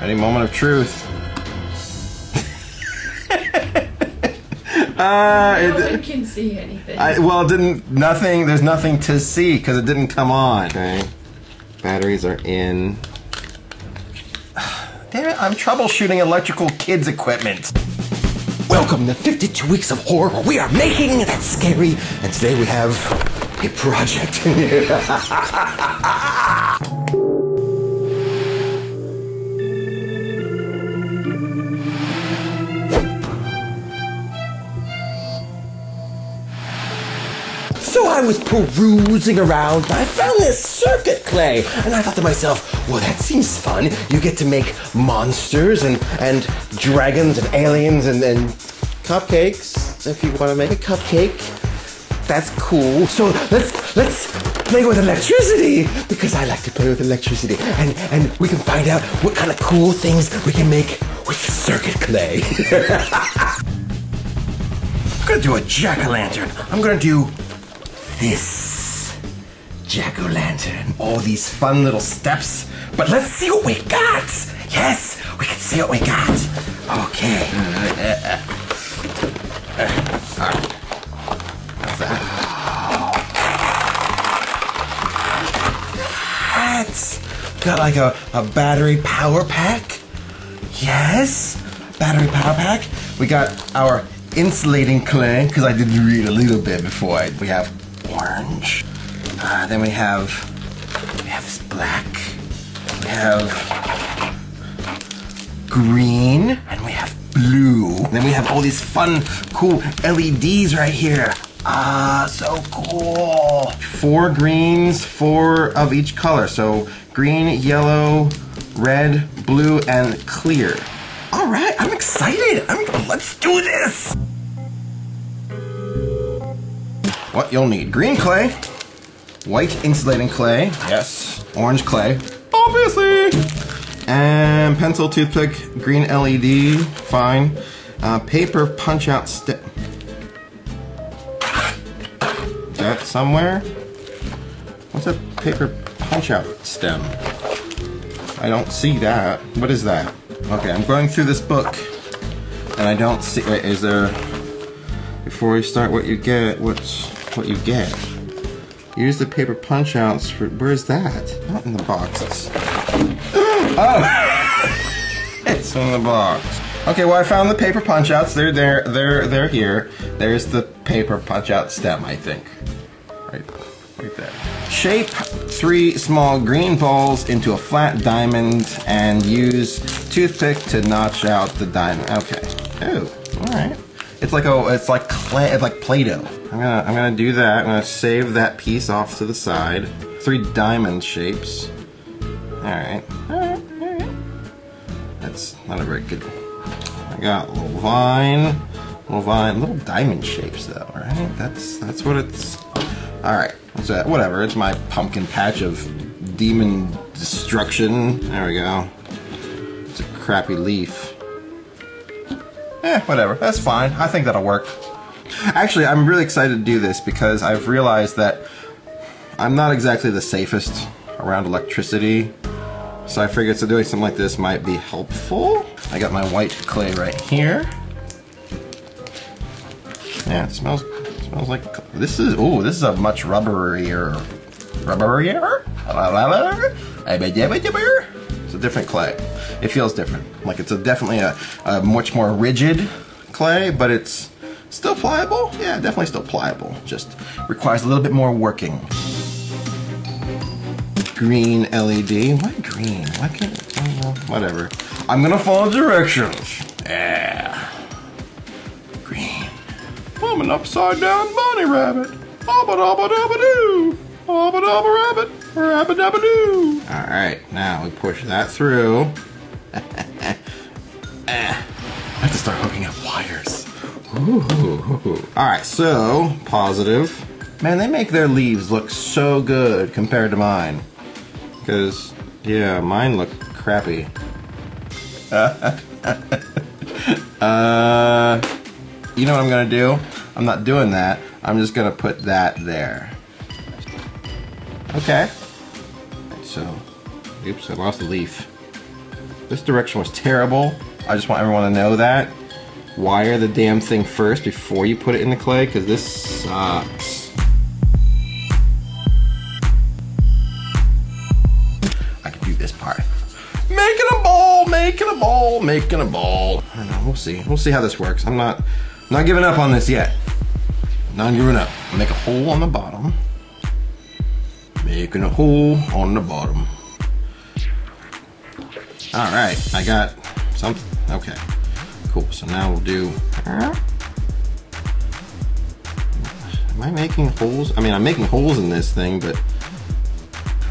Any moment of truth. No one can see anything. Well, it didn't. Nothing. There's nothing to see because it didn't come on. Okay. Batteries are in. Damn it! I'm troubleshooting electrical kids equipment. Welcome to 52 Weeks of Horror. Where we are making that scary, and today we have a project. So I was perusing around, and I found this circuit clay, and I thought to myself, well, that seems fun. You get to make monsters and dragons and aliens and cupcakes. If you want to make a cupcake, that's cool. So let's play with electricity, because I like to play with electricity, and we can find out what kind of cool things we can make with circuit clay. I'm gonna do a jack-o'-lantern. I'm gonna do this jack-o'-lantern. All these fun little steps. But let's see what we got. Yes, we can see what we got. Okay. That's got like a battery power pack. Yes, battery power pack. We got our insulating clay, because I did read a little bit before. We have orange. Then we have this black. We have green, and we have blue. And then we have all these fun, cool LEDs right here. Ah, so cool. 4 greens, 4 of each color. So green, yellow, red, blue, and clear. All right, I'm excited. Let's do this. What you'll need: green clay, white insulating clay, yes, orange clay, obviously, and pencil, toothpick, green LED, fine, paper punch-out stick. Is that somewhere? What's a paper punch-out stem? I don't see that. What is that? Okay, I'm going through this book, and I don't see. Wait, is there? Before we start, what you get? What you get. Use the paper punch-outs for, where's that? Not in the boxes. Oh! It's in the box. Okay, well I found the paper punch-outs. They're here. There's the paper punch-out stem, I think. Right there. Shape 3 small green balls into a flat diamond and use toothpick to notch out the diamond. Okay. Oh, alright. It's like clay, it's like Play-Doh. I'm gonna do that. I'm gonna save that piece off to the side. 3 diamond shapes. All right. That's not a very good one. I got a little vine, little diamond shapes though. All right, that's what it's. All right, what's that? Whatever. It's my pumpkin patch of demon destruction. There we go. It's a crappy leaf. Eh, whatever, that's fine. I think that'll work. Actually, I'm really excited to do this because I've realized that I'm not exactly the safest around electricity. So I figured so doing something like this might be helpful. I got my white clay right here. Yeah, it smells like, this is a much rubberier? It's a different clay. It feels different. Like it's definitely a much more rigid clay, but it's still pliable. Yeah, definitely still pliable. Just requires a little bit more working. Green LED. Why green? Why can't? Whatever. I'm gonna follow directions. Yeah. Green. I'm an upside down bunny rabbit. Abba dabba dabba doo. Abba dabba rabbit. Rabba dabba doo. All right. Now we push that through. I have to start hooking up wires. Ooh. All right, so positive. Man, they make their leaves look so good compared to mine. Because, yeah, mine look crappy. You know what I'm gonna do? I'm not doing that. I'm just gonna put that there. Okay. So, oops, I lost the leaf. This direction was terrible. I just want everyone to know that. Wire the damn thing first before you put it in the clay, because this sucks. I can do this part. Making a ball, making a ball, making a ball. I don't know, we'll see. We'll see how this works. I'm not giving up on this yet. Not giving up. I'll make a hole on the bottom. Making a hole on the bottom. All right, I got something, okay. Cool, so now we'll do, am I making holes? I mean, I'm making holes in this thing, but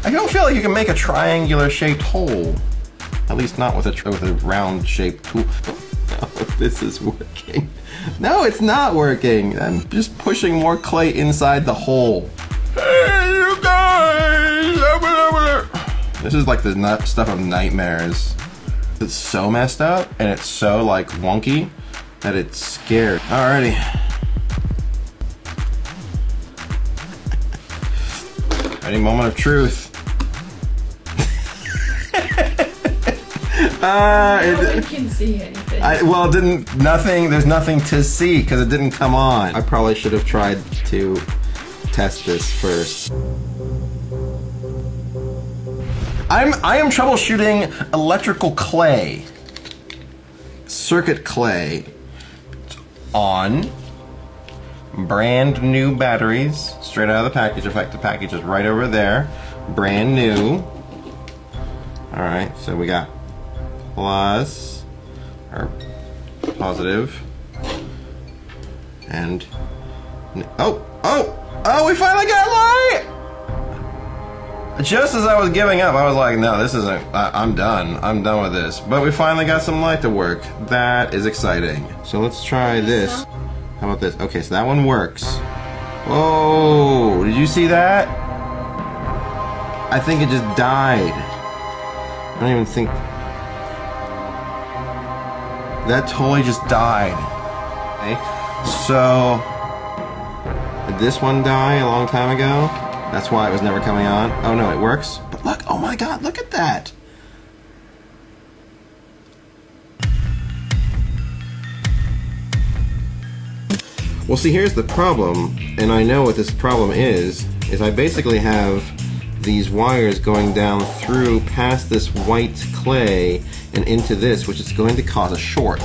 I don't feel like you can make a triangular shaped hole. At least not with a round shaped tool. No, this is working. No, it's not working. I'm just pushing more clay inside the hole. Hey, you guys, this is like the stuff of nightmares. It's so messed up and it's so like wonky that it's scared. Alrighty. Any moment of truth. No one can see anything. There's nothing to see because it didn't come on. I probably should have tried to test this first. I am troubleshooting electrical clay, circuit clay, on brand new batteries, straight out of the package. In fact, the package is right over there, brand new. All right, so we got plus, or positive, and, oh, we finally got light! Just as I was giving up, I was like, no, this isn't, I'm done with this. But we finally got some light to work. That is exciting. So let's try this. How about this? Okay, so that one works. Whoa, did you see that? I think it just died. I don't even think... That totally just died. Okay, so... Did this one die a long time ago? That's why it was never coming on. Oh no, it works. But look, oh my God, look at that. Well, see, here's the problem, and I know what this problem is I basically have these wires going down through past this white clay and into this, which is going to cause a short.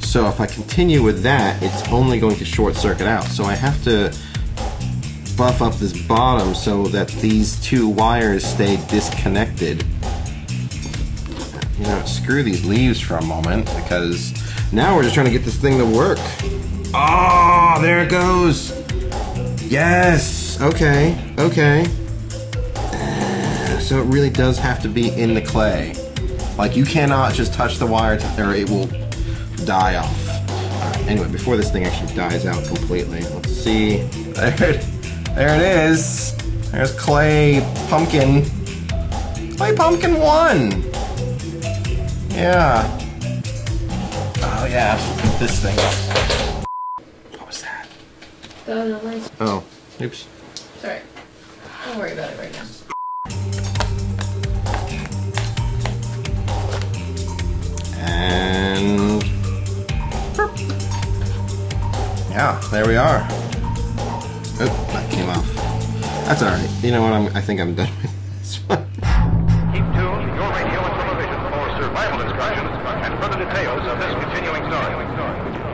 So if I continue with that, it's only going to short circuit out. So I have to buff up this bottom so that these two wires stay disconnected. You know, screw these leaves for a moment, because now we're just trying to get this thing to work. Oh, there it goes. Yes. Okay. Okay. So it really does have to be in the clay. Like, you cannot just touch the wire or it will die off. Anyway, before this thing actually dies out completely, let's see. There it is. There's clay pumpkin. Clay pumpkin won. Yeah. Oh yeah. This thing. What was that? The lights. Oh. Oops. Sorry. Don't worry about it right now. And. Burp. Yeah. There we are. Oh, that came off. That's all right. You know what? I think I'm done with this one. Keep tuned to your radio and television for survival instructions and further details of this continuing story.